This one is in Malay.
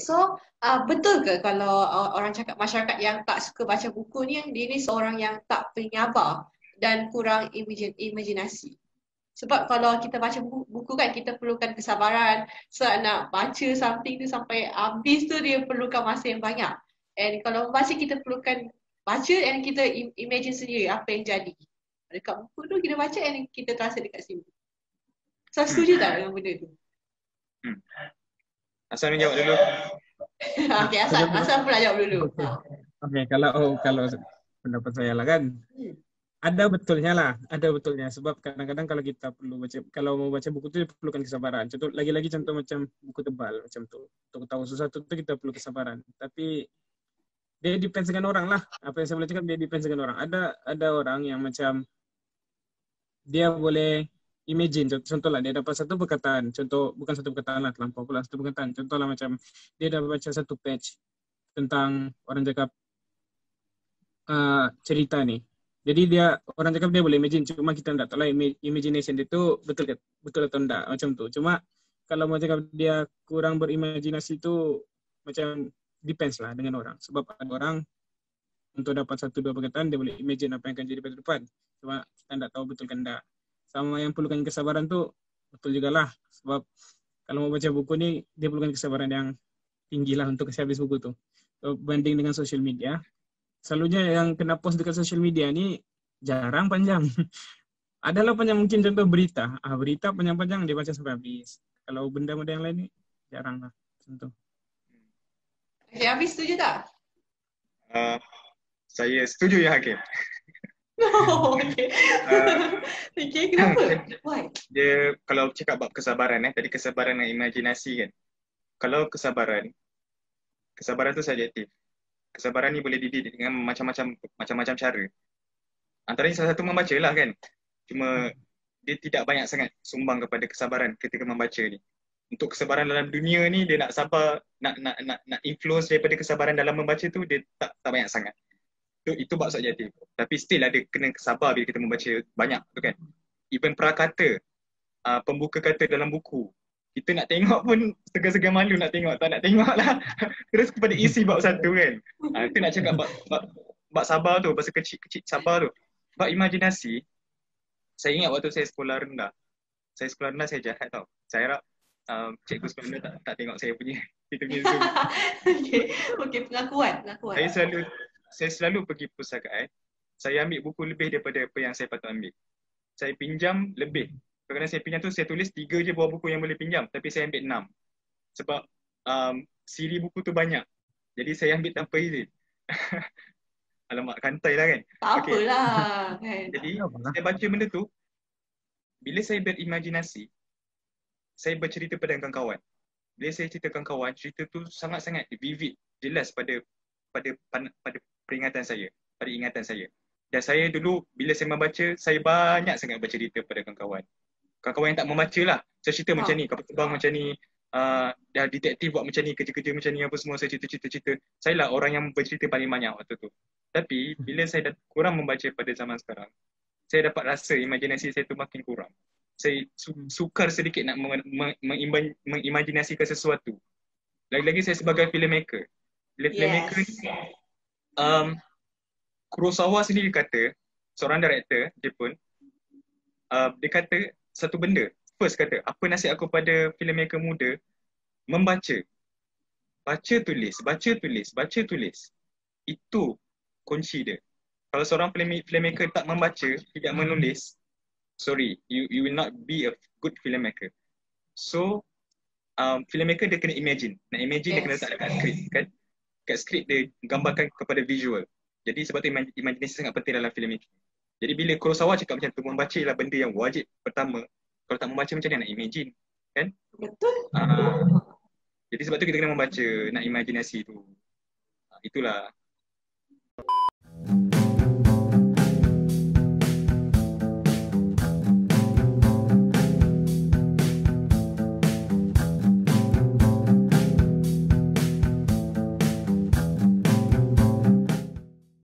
So betul ke kalau orang cakap masyarakat yang tak suka baca buku ni, dia ni seorang yang tak penyabar dan kurang imajinasi? Sebab kalau kita baca buku kan, kita perlukan kesabaran. So nak baca something tu sampai habis tu, dia perlukan masa yang banyak. And kalau membaca, kita perlukan baca and kita imagine sendiri apa yang jadi dekat buku tu. Kita baca and kita terasa dekat sini. Saya setuju tak dengan benda tu? Asal ni jawab dulu. Okay, Asal pula jawab dulu. Okay, kalau pendapat saya lah kan, ada betulnya sebab kadang-kadang kalau kita perlu baca, kalau mau baca buku tu perlukan kesabaran. Contoh, lagi-lagi contoh macam buku tebal macam tu, untuk tahu sesuatu tu kita perlu kesabaran. Tapi dia depends dengan orang lah. Apa yang saya boleh cakap, dia depends dengan orang. Ada orang yang macam dia boleh imagine. Contoh lah, dia dapat satu perkataan. Contoh, bukan satu perkataan lah, terlampau pula satu perkataan. Contoh lah macam dia dah baca satu page tentang orang cakap cerita ni. Jadi dia, orang cakap dia boleh imagine, cuma kita tak tahu lah imagination dia tu betul atau tak, macam tu. Cuma kalau mau cakap dia kurang berimajinasi tu, macam depends lah dengan orang. Sebab ada orang untuk dapat satu dua perkataan dia boleh imagine apa yang akan jadi pada depan, cuma kita tak tahu betul kan tak. Sama yang perlukan kesabaran tu betul jugalah, sebab kalau mau baca buku ni dia perlukan kesabaran yang tinggi lah untuk habis buku tu. So, banding dengan social media, selalunya yang kena post dekat social media ni jarang panjang. Adalah panjang mungkin, contoh berita. Berita panjang-panjang dia baca sampai habis. Kalau benda-benda yang lain ni jarang lah, contoh. Okay, habis setuju tak? Saya setuju ya, Hakim. No, okay. Okay, kenapa? Why? Dia, kalau cakap bab kesabaran, tadi kesabaran dan imajinasi kan. Kalau kesabaran tu subjektif. Kesabaran ni boleh dididik dengan macam-macam cara. Antaranya salah satu membaca lah kan. Cuma dia tidak banyak sangat sumbang kepada kesabaran ketika membaca ni. Untuk kesabaran dalam dunia ni, dia nak sabar, nak influence daripada kesabaran dalam membaca tu, dia tak banyak sangat. Itu bab subjektif. Tapi still ada kena sabar bila kita membaca banyak tu kan. Even prakata, pembuka kata dalam buku, kita nak tengok pun segan-segan malu nak tengok. Tak nak tengok lah. Terus kepada isi bab satu kan. Itu nak cakap bab sabar tu. Bahasa kecil-kecil sabar tu. Bab imajinasi, saya ingat waktu saya sekolah rendah. Saya jahat tau. Saya harap cikgu sekolah rendah tak tengok saya punya. Kita punya Zoom. Okay, pengakuan. Saya selalu pergi perpustakaan. Saya ambil buku lebih daripada apa yang saya patut ambil. Saya pinjam lebih. Kerana saya pinjam tu, saya tulis 3 je buah buku yang boleh pinjam. Tapi saya ambil 6. Sebab siri buku tu banyak. Jadi saya ambil tanpa izin. Alamak, kantai lah kan. Tak okay. Apalah. Jadi saya baca benda tu. Bila saya berimajinasi, saya bercerita pada kawan-kawan. Bila saya ceritakan kawan, cerita tu sangat-sangat vivid, jelas pada peringatan saya, pada ingatan saya. Dan saya dulu, bila saya membaca, saya banyak sangat bercerita pada kawan-kawan. Kawan-kawan yang tak membaca lah, saya cerita macam ni, kapal terbang macam ni, dah detektif buat macam ni, kerja-kerja macam ni, apa semua saya cerita. Saya lah orang yang bercerita paling banyak waktu tu. Tapi bila saya dah kurang membaca pada zaman sekarang, saya dapat rasa imajinasi saya tu makin kurang. Saya sukar sedikit nak mengimajinasikan sesuatu. Lagi-lagi saya sebagai filmmaker. Filmmaker ni, Kurosawa sendiri kata, seorang director Jepun, dia kata satu benda. First kata, apa nasihat aku pada filmmaker muda? Membaca. Baca tulis. Itu kunci dia. Kalau seorang filmmaker tak membaca, tidak menulis, sorry, you will not be a good filmmaker. So, filmmaker dia kena imagine. Nak imagine dia kena letak dekat skrip kan. Dekat skrip dia gambarkan kepada visual. Jadi sebab tu imajinasi sangat penting dalam filmmaking. Jadi bila Kurosawa cakap macam tu, membaca lah benda yang wajib pertama. Kalau tak membaca macam mana nak imagine, kan? Betul. Jadi sebab tu kita kena membaca, nak imajinasi tu. Itulah.